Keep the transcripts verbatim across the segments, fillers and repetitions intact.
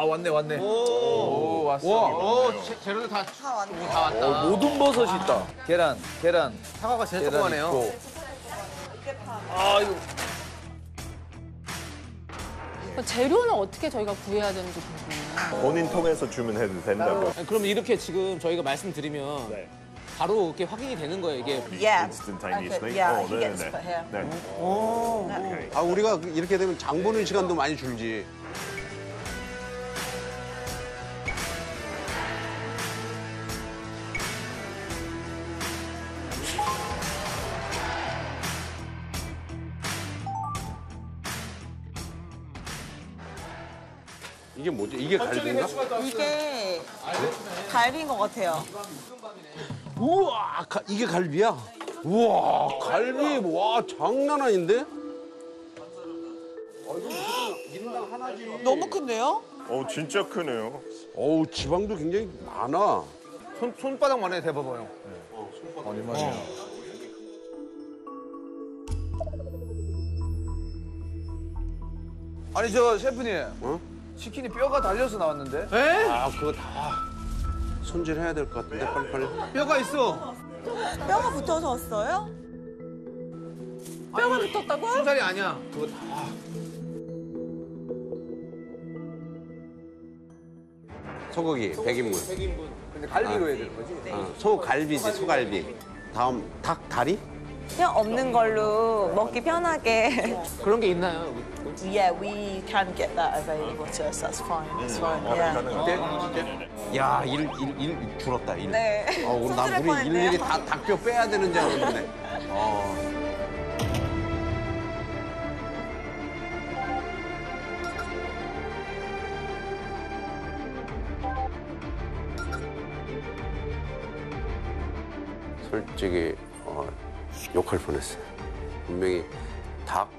아, 왔네, 왔네. 오, 오, 오 왔어. 오, 재료들 다, 다 왔네. 다 왔다. 오, 모든 버섯이 있다. 아. 계란, 계란. 사과가 제일 조그마네요. 아, 이거. 재료는 어떻게 저희가 구해야 되는지 궁금해요. 본인 통해서 주문해도 된다고. 그럼 이렇게 지금 저희가 말씀드리면 네. 바로 이렇게 확인이 되는 거예요, 이게. Yeah. Instantaneously. Yeah, he gets put here. 네. 오. Okay. 아, 우리가 이렇게 되면 장 보는 시간도 많이 줄지. 이게 뭐지? 이게 갈비인가? 이게 갈비인 것 같아요. 우와, 가, 이게 갈비야? 우와, 갈비, 와, 장난 아닌데? 너무 큰데요? 어, 진짜 크네요. 어우, 지방도 굉장히 많아. 손, 손바닥만 해, 대봐봐요. 네. 어, 손바닥. 아니, 맞아요. 어. 아니, 저 셰프님. 어? 치킨이 뼈가 달려서 나왔는데? 에? 아, 그거 다 손질해야 될 것 같은데, 빨리빨리. 뼈가 있어. 뼈가 붙어서 왔어요? 뼈가 아니, 붙었다고요? 순살이 아니야. 그거 다. 소고기, 소고기 백인분. 백인분. 근데 갈비로 아, 해야 되는 거지? 네. 어, 소갈비지, 소갈비. 다음, 닭 다리? 뼈 없는 걸로 먹기 편하게. 그런 게 있나요? Yeah, we can get that available to us. That's fine. That's fine. Yeah. 야, 일, 일, 일 줄었다, 일. 네. 어, 우리 나 우리 일일이 다 닭뼈 빼야 되는 줄 알았는데. 어. 솔직히 어, 욕할 뻔했어요. 분명히 닭.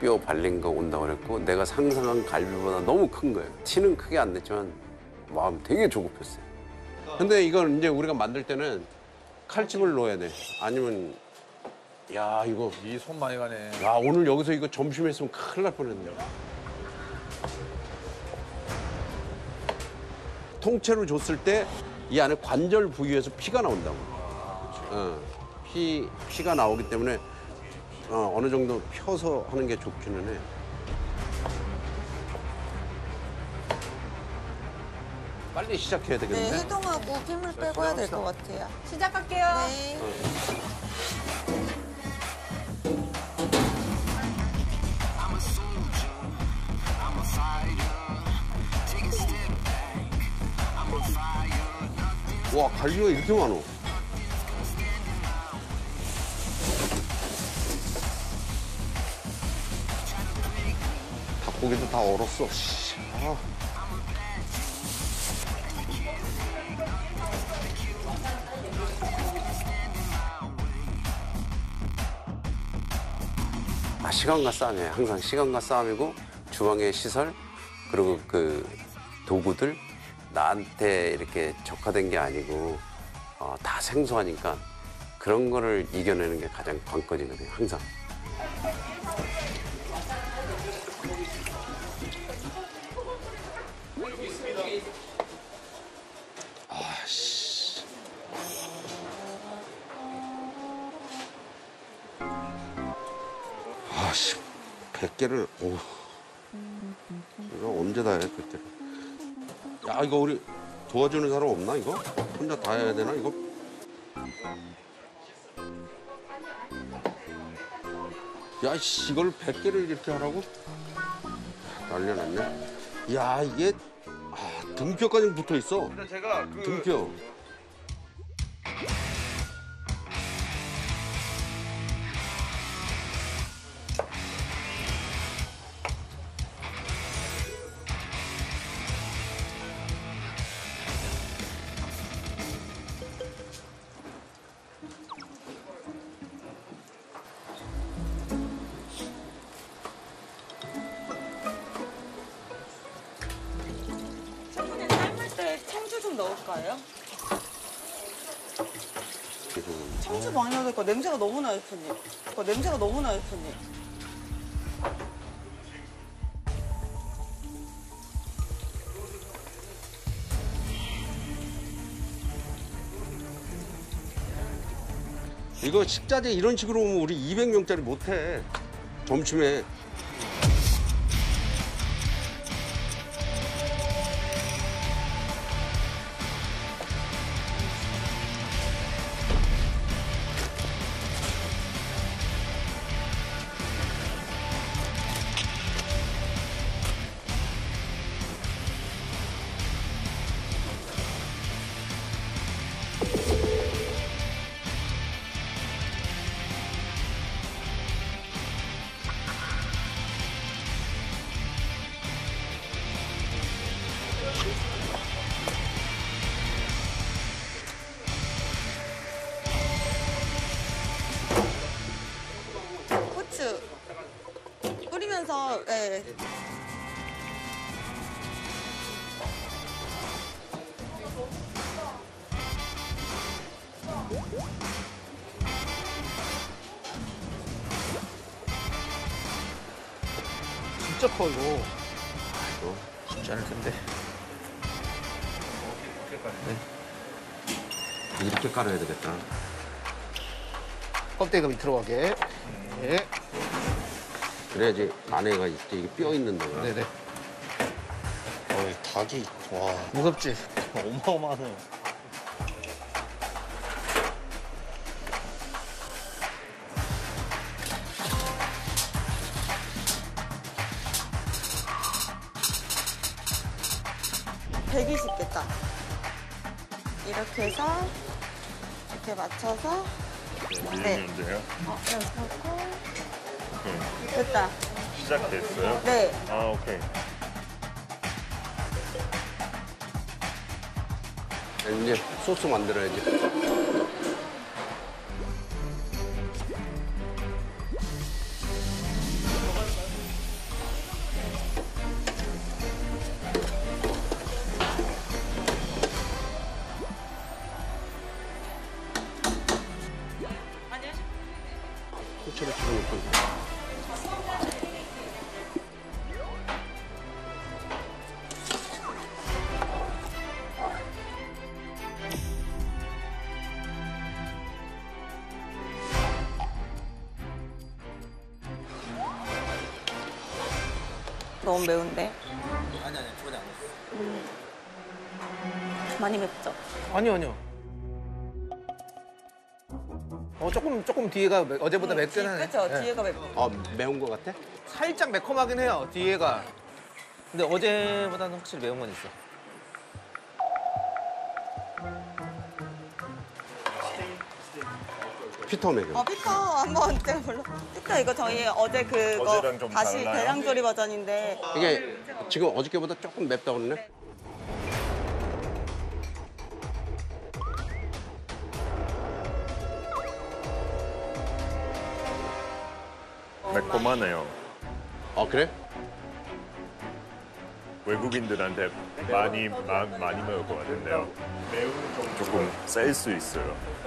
뼈 발린 거 온다고 그랬고 내가 상상한 갈비보다 너무 큰 거예요. 티는 크게 안 냈지만 마음 되게 조급했어요. 근데 이건 이제 우리가 만들 때는 칼집을 넣어야 돼. 아니면 야 이거 이 손 많이 가네. 야 오늘 여기서 이거 점심 했으면 큰일 날 뻔했네. 통째로 줬을 때 이 안에 관절 부위에서 피가 나온다고. 어, 피 피가 나오기 때문에. 어, 어느 정도 펴서 하는 게 좋기는 해. 빨리 시작해야 되겠는데? 네, 해동하고 핏물 빼고 해야 될 것 같아요. 시작할게요. 네. 와, 갈비가 이렇게 많어. 고기도 다 얼었어. 아. 아, 시간과 싸움이에요. 항상 시간과 싸움이고 주방의 시설 그리고 그 도구들 나한테 이렇게 적화된 게 아니고 어, 다 생소하니까 그런 거를 이겨내는 게 가장 관건이거든요. 항상. 아씨, 백 개를, 오. 이거 언제 다 해, 백 개를. 야, 이거 우리 도와주는 사람 없나, 이거? 혼자 다 해야 되나, 이거? 야, 씨, 이걸 백 개를 이렇게 하라고? 난리 났네. 야, 이게, 아, 등뼈까지 붙어 있어. 제가 그... 등뼈. 넣을까요? 청주 많이 넣을 거 냄새가 너무 나요, 셰프님. 그 냄새가 너무 나요, 셰프님. 이거 식자재 이런 식으로 오면 우리 이백 명짜리 못해. 점침에. 고추 뿌리면서 네. 진짜 커 이거. 이거 쉽지 않을 텐데. 네. 이렇게 깔아야 되겠다. 껍데기가 밑으로 가게. 네. 그래야지 안에가 있대. 이게 뼈 있는 데가. 네네. 어이 닭이 와. 무섭지. 어마어마하네. 백이십 개다. 이렇게 해서 이렇게 맞춰서 네. 돼요? 네, 오케이. 됐다. 시작됐어요? 네. 아, 오케이. 이제 소스 만들어야지. 너무 매운데? 아니, 아니, 전혀 안 했어. 음. 많이 맵죠? 아니요, 아니요. 어, 조금, 조금 뒤에가 매, 어제보다 음, 맵긴 하네. 그렇죠, 네. 뒤에가 맵고. 어, 매운 것 같아? 살짝 매콤하긴 해요, 뒤에가. 근데 어제보다는 확실히 매운 건 있어. 피터 매겨. 어, 피터 한번 제가 불러. 피터 이거 저희 어제 그거 다시 대량조리 버전인데. 이게 지금 어저께보다 조금 맵다 그러네. 네. 매콤하네요. 아 그래? 외국인들한테 많이 마, 많이 매울 것 같은데요. 매운 좀 조금 셀 수 있어요.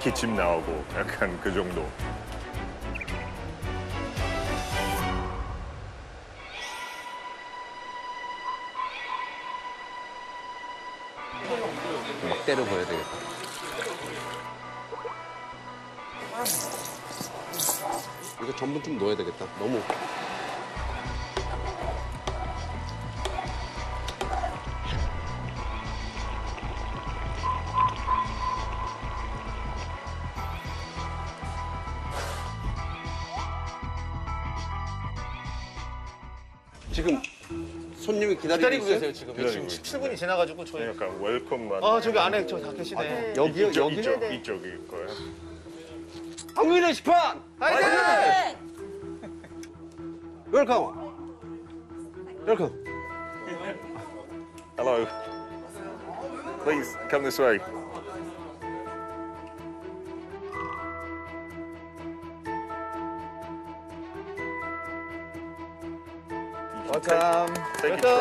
기침 나오고 약간 그 정도. 막 때려 보여야 되겠다. 이거 전분 좀 넣어야 되겠다. 너무. 지금 손님이 기다리고, 기다리고 계세요, 지금. 기다리고 지금 십칠 분이 지나가지고 저희. 약간 웰컴만. 아, 저기 안에 저 다 계시네. 네. 여기요, 이쪽, 여기요? 이쪽, 네. 이쪽일 거예요. 한국인의 식판! 화이팅! 웰컴! 웰컴! Hello. Please, come this way. Welcome. Take a tray,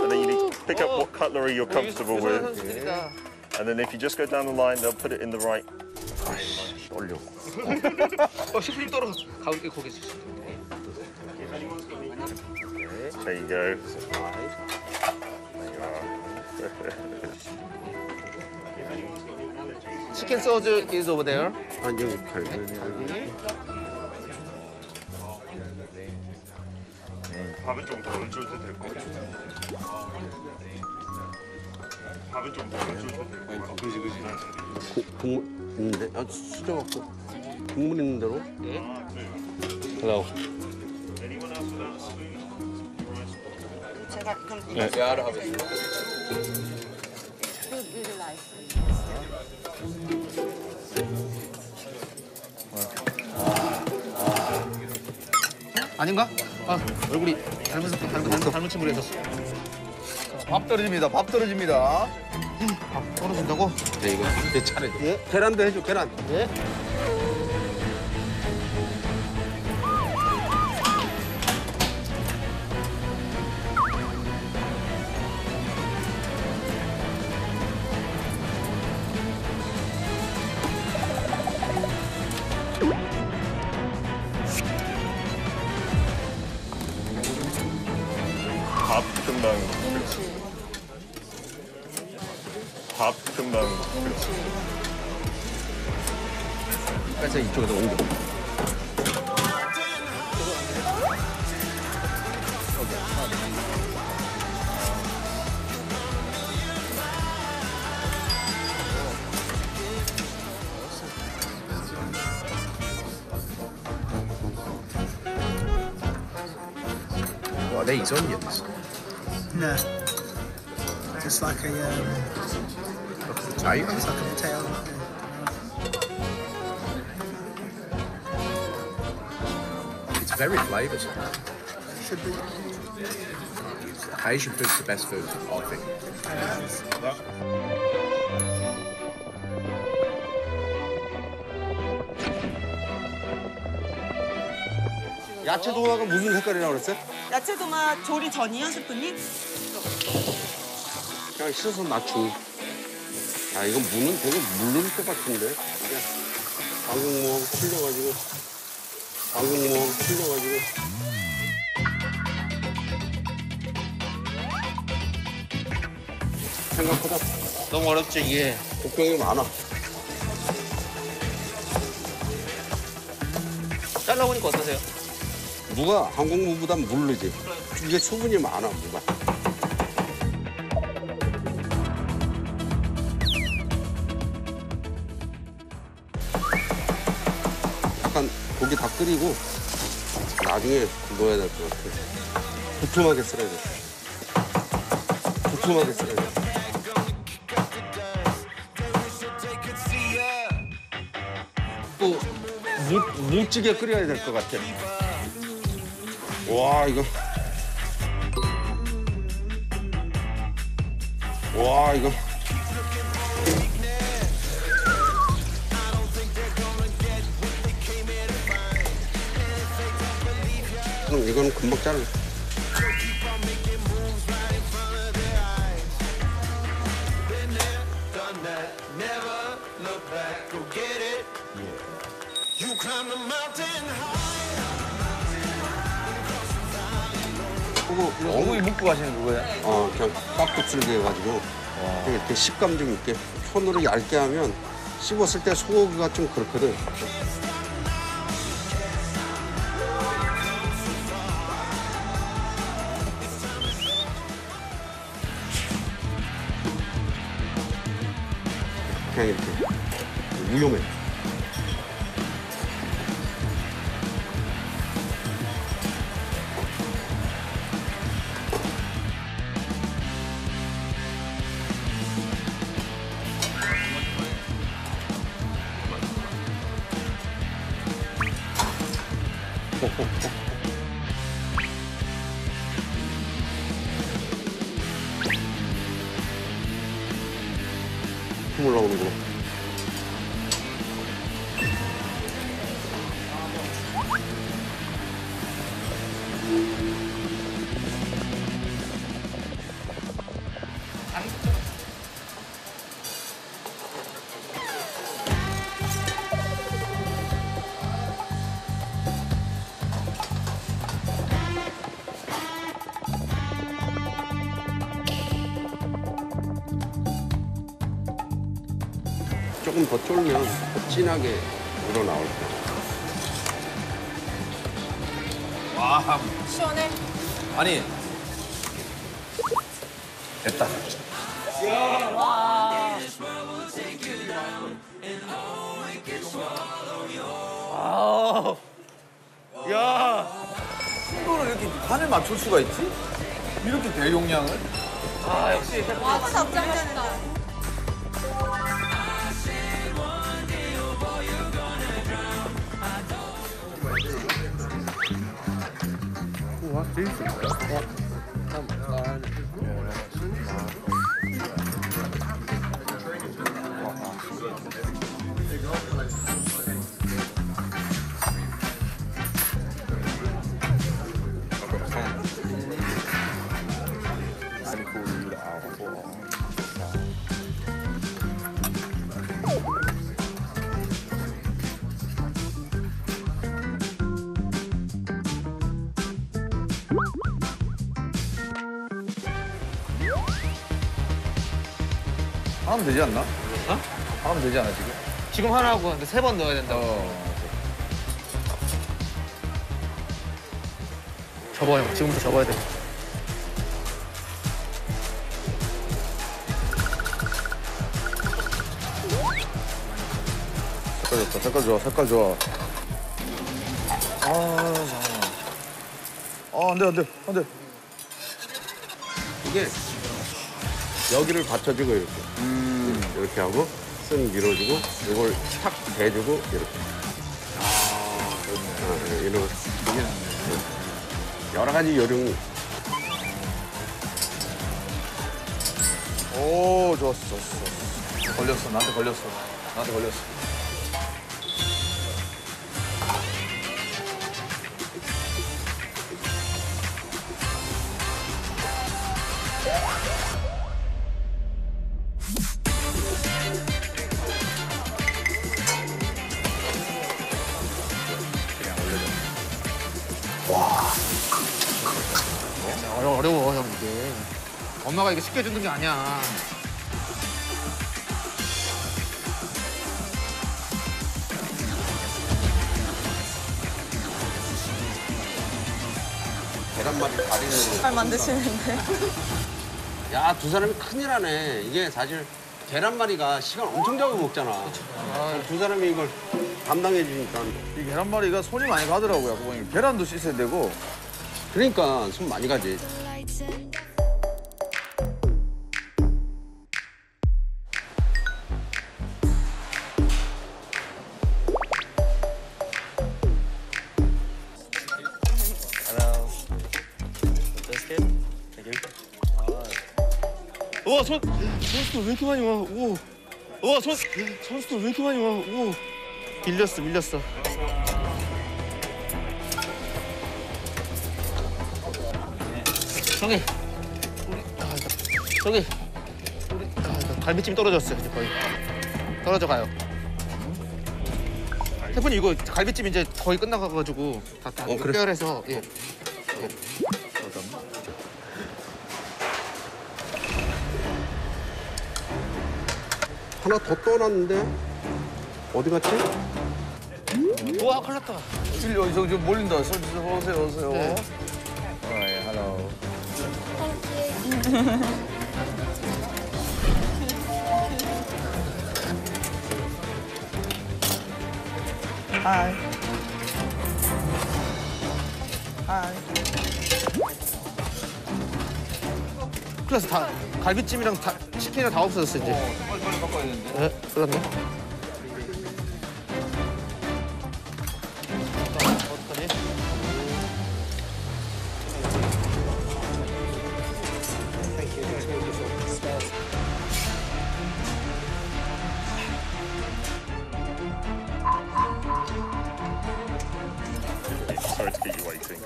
and then you need to pick up what cutlery you're comfortable with. And then if you just go down the line, they'll put it in the right. 아이씨, 떨려. 어, 식품 떨어서 가운데 거기 주시면 돼. There you go. There you are. Chicken sauce is over there. 밥은 좀 덜 줘도 될 것 같아. 밥은 좀 덜 줘도 될 것 같아. 그지 그지. 국물 있는데? 아, 수저 갖고. 국물 있는 대로? 네. Hello. 제가 그럼 이거 야를 하겠습니다. 아닌가? 아, 얼굴이 닮은, 닮은, 닮은, 닮은 친구를 해줬어. 밥 떨어집니다. 밥 떨어집니다. 밥 떨어진다고? 네, 이거 내 차례. 예? 계란도 해줘, 계란. 예? 밥 금방 그렇지. 밥 금방 그렇지. 그래서 이쪽에다 옮겨. 와, 내 이전이 어딨어? No, just like a, um, Are you? It's like a potato. It's very flavoursome. Should be. Asian food's the best food, I think. 야채 도마가 무슨 색깔이라고 그랬어요? 야채 도마 조리 전이요, 셰프님? 그냥 씻어서 낮추. 아, 이건 무는 되게 물른 것 같은데. 방국무하고 풀려가지고. 방국무하고 풀려가지고. 생각보다 너무 어렵지, 이게. 복병이 많아. 잘라보니까 어떠세요? 무가 한국무보다 물르지. 이게 수분이 많아, 무가. 고기 다 끓이고 나중에 넣어야 될 것 같아. 두툼하게 썰어야 돼. 두툼하게 썰어야 돼. 또 뭉, 뭉치게 끓여야 될 것 같아. 와, 이거. 와, 이거. 그럼 이거는 금방 자르고. 그거 어묵이 묵고 가시는 거예요? 어, 그냥 깍둑질게 해가지고 이렇게 식감 좀 있게. 손으로 얇게 하면 씹었을 때 소고기가 좀 그렇거든. 그냥 이렇게 위험해. 올라오는 거. 조금 더 쫄면 진하게 우러나올 거예요. 와. 시원해? 아니. 됐다. 야. 와. 아. 야. 이거를 이렇게 반을 맞출 수가 있지? 이렇게 대용량을? 아, 역시. 와, 답답하다. 와, 진짜. 하면 되지 않나? 어? 하면 되지 않아, 지금? 지금 하나 하고 근데 세 번 넣어야 된다고. 어. 접어, 형. 지금부터 접어야 돼. 색깔 좋다, 색깔 좋아, 색깔 좋아. 아, 잠깐만. 아, 안 돼, 안 돼, 안 돼. 이게 여기를 받쳐주고 이렇게. 음. 이렇게 하고, 쓱 밀어주고, 이걸 탁 대주고, 이렇게. 아, 그렇네. 이런. 이게 낫네. 여러 가지 요령. 오, 좋았어, 좋았어. 걸렸어, 나한테 걸렸어. 나한테 걸렸어. 어려워, 형, 이게. 엄마가 이게 쉽게 주는 게 아니야. 계란말이 가리는 거. 잘 만드시는데. 야, 두 사람이 큰일 하네. 이게 사실 계란말이가 시간 엄청 잡고 먹잖아. 아, 두 사람이 이걸 담당해 주니까. 이 계란말이가 손이 많이 가더라고요, 부모님. 계란도 씻어야 되고. 그러니까 손 많이 가지. 와, 손! 선수들 왜 이렇게 많이 와? 오! 와, 손! 선수들 왜 이렇게 많이 와? 오! 밀렸어, 밀렸어. 저기, 우리, 아, 저기, 우리, 아, 갈비찜 떨어졌어요, 거의. 떨어져가요. 태풍이 이거 갈비찜 이제 거의 끝나가가지고 다, 다 어, 그래. 뼈해서 예. 예. 하나 더 떠났는데? 어디 갔지? 음? 우와, 큰일 났다. 실려, 여기서 좀 몰린다. 서, 서, 오세요, 오세요. 네. 아, 예, 헬로. Hi. Hi. 클래스 다 갈비찜이랑 다 치킨이랑 다 없어졌어 이제. 어, 빨리 빨리 바꿔야 되는데. 네, 그렇네.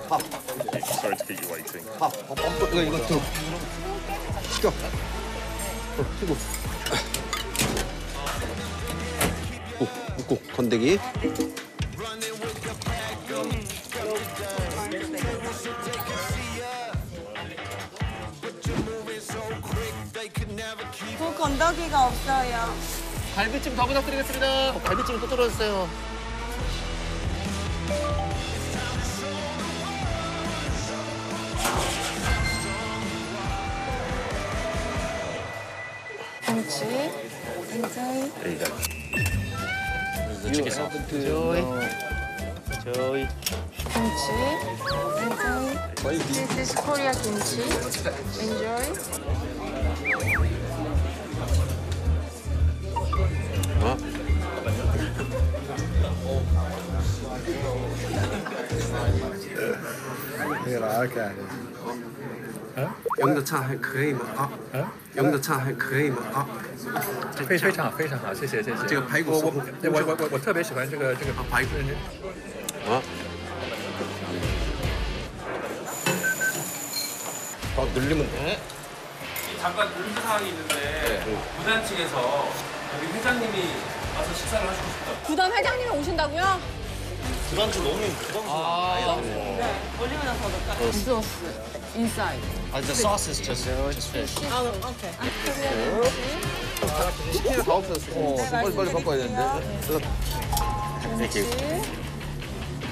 밥. Sorry to keep you waiting. 밥. 밥. 밥. 이거 이거 두. 시켜. 어, 시고. 오, 묵고 건더기. 그 건더기가 없어요. 갈비찜 더 부탁드리겠습니다. 어, 갈비찜이 또 떨어졌어요. 김치, 엔조이. 치킨 사. 엔조이. 엔조이. 김치, 엔조이. This is Korea 김치. Enjoy. 어? 아, 눌리면 돼? 잠깐 놀림 사항이 있는데 부산 측에서 여기 회장님이 와서 식사를 하시고 싶다. 부산 회장님이 오신다고요? 부산 쪽 너무 부담스러워. 아, 네. 올리고 나서 넣을까? 소스, 인사이드. 아, the sauce is just fish. 아, 오케이. 치킨이 다 없었어. 빨리 빨리 바꿔야 되는데. Thank you.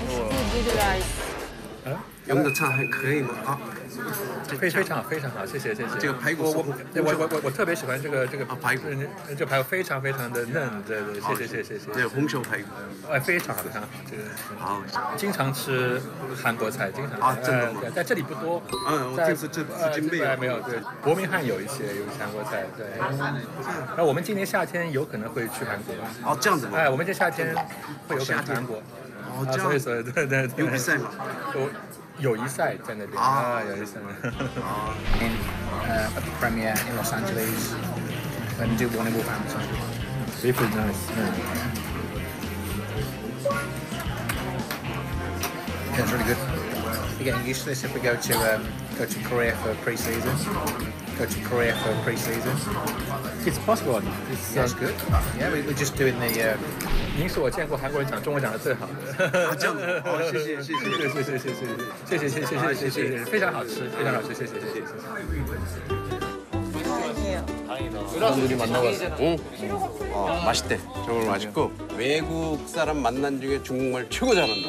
With rice. 非常非常好，谢谢谢谢。这个排骨，我我特别喜欢这个这个这个排骨，这个排骨非常非常好，这个好，经常吃韩国菜，经常啊，在在这里不多，嗯，在在这边没有对，国民汉有一些有相关菜，对。啊，我们今年夏天有可能会去韩国。哦，这样子吗？哎，我们这夏天会有个去韩国。哦，所以所以对对对，友谊赛在那边。 友谊赛在那边啊， 友谊赛。And uh, up to premiere in Los Angeles and do one more time. Super nice. Yeah. That's really good. We're getting used to this if we go to um, go to Korea for pre-season. Go to Korea for pre-season. It's possible. It's uh, good. Yeah, we, we're just doing the. Uh, 您是我见过韩国人讲中文讲的最好。啊，这样，谢谢，谢谢，谢谢，谢谢，谢谢，谢谢，谢谢，非常好吃，非常好吃，谢谢，谢谢，谢谢。 우리 만나봤어. 맛있대. 정말 맛있고 외국 사람 만난 중에 중국말 최고 잘한다.